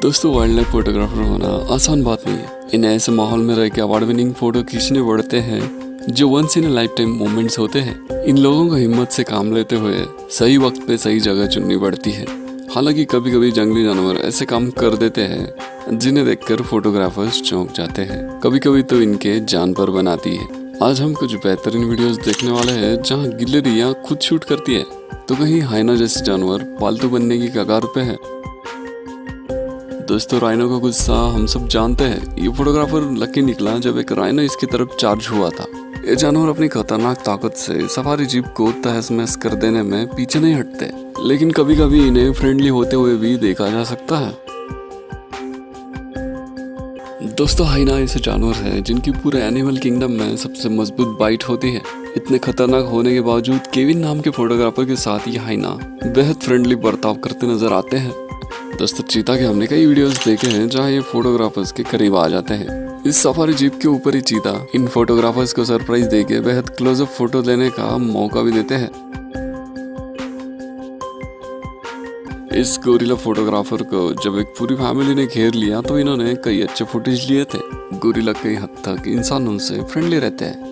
दोस्तों, wild life photographer होना आसान बात नहीं है। इन ऐसे माहौल में रहकर अवार्ड विनिंग फोटो खींचने पड़ते हैं जो once in lifetime moments होते हैं। इन लोगों को हिम्मत से काम लेते हुए सही वक्त पे सही जगह चुननी पड़ती है। हालांकि कभी कभी जंगली जानवर ऐसे काम कर देते हैं जिन्हें देखकर फोटोग्राफर्स चौंक जाते हैं, कभी कभी तो इनके जान पर बनाती है। आज हम कुछ बेहतरीन वीडियोस देखने वाले हैं जहां गिलहरियां खुद शूट करती है तो कहीं हाइना जैसे जानवर पालतू बनने की कगार पे है। दोस्तों, राइनो का गुस्सा हम सब जानते हैं। ये फोटोग्राफर लकी निकला जब एक राइनो इसकी तरफ चार्ज हुआ था। ये जानवर अपनी खतरनाक ताकत से सफारी जीप को तहस नहस कर देने में पीछे नहीं हटते, लेकिन कभी कभी इन्हें फ्रेंडली होते हुए भी देखा जा सकता है। दोस्तों, हाइना ऐसे जानवर है जिनकी पूरे एनिमल किंगडम में सबसे मजबूत बाइट होती है। इतने खतरनाक होने के बावजूद केविन नाम के फोटोग्राफर के साथ ये हाइना बेहद फ्रेंडली बर्ताव करते नजर आते हैं। दोस्तों, चीता के हमने कई वीडियोस देखे हैं जहां ये फोटोग्राफर्स के करीब आ जाते हैं। इस सफारी जीप के ऊपर ही चीता इन फोटोग्राफर्स को सरप्राइज देके बेहद क्लोजअप फोटो लेने का मौका भी देते हैं। इस गोरिल्ला फोटोग्राफर को जब एक पूरी फैमिली ने घेर लिया तो इन्होंने कई अच्छे फुटेज लिए थे। गोरिल्ला कई हद तक इंसानों से फ्रेंडली रहते हैं।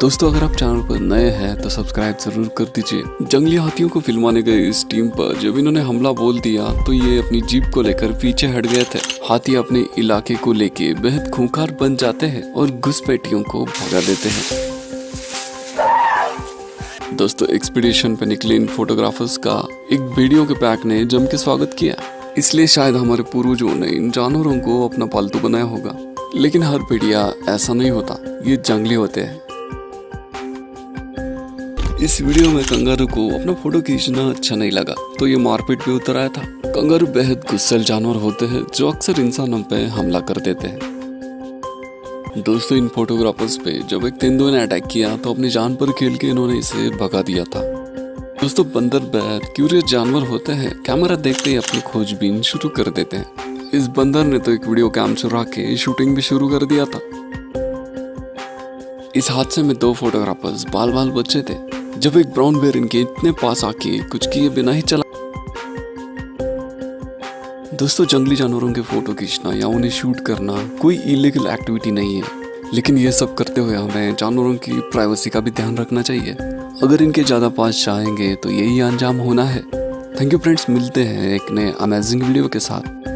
दोस्तों, अगर आप चैनल पर नए हैं तो सब्सक्राइब जरूर कर दीजिए। जंगली हाथियों को फिल्माने गए इस टीम पर जब इन्होंने हमला बोल दिया तो ये अपनी जीप को लेकर पीछे हट गए थे। हाथी अपने इलाके को लेके बेहद खूंखार बन जाते हैं और घुसपैठियों को भगा देते हैं। दोस्तों, एक्सपीडिशन पे निकले इन फोटोग्राफर्स का एक वीडियो के पैक ने जम के स्वागत किया, इसलिए शायद हमारे पूर्वजों ने इन जानवरों को अपना पालतू बनाया होगा। लेकिन हर पीढ़िया ऐसा नहीं होता, ये जंगली होते हैं। इस वीडियो में कंगारू को अपना फोटो खींचना अच्छा नहीं लगा तो ये मारपीट पे उतर आया था। कंगारू बेहद गुस्सैल जानवर होते हैं जो अक्सर इंसानों पे हमला कर देते हैं। दोस्तों, इन फोटोग्राफर्स पे जब एक तेंदुए ने अटैक किया तो अपनी जान पर खेल के इन्होंने इसे भगा दिया था। दोस्तों, बंदर बेहद क्यूरियस जानवर होते हैं, कैमरा देखते ही अपनी खोजबीन शुरू कर देते हैं। इस बंदर ने तो एक वीडियो कैम चुरा के शूटिंग भी शुरू कर दिया था। इस हादसे में दो फोटोग्राफर्स बाल बाल बचे थे जब एक ब्राउन बेयर इनके इतने पास आके कुछ किए बिना ही चला। दोस्तों, जंगली जानवरों के फोटो खींचना या उन्हें शूट करना कोई इलीगल एक्टिविटी नहीं है, लेकिन यह सब करते हुए हमें जानवरों की प्राइवेसी का भी ध्यान रखना चाहिए। अगर इनके ज़्यादा पास जाएंगे तो यही अंजाम होना है। थैंक यू फ्रेंड्स, मिलते हैं एक नए अमेजिंग वीडियो के साथ।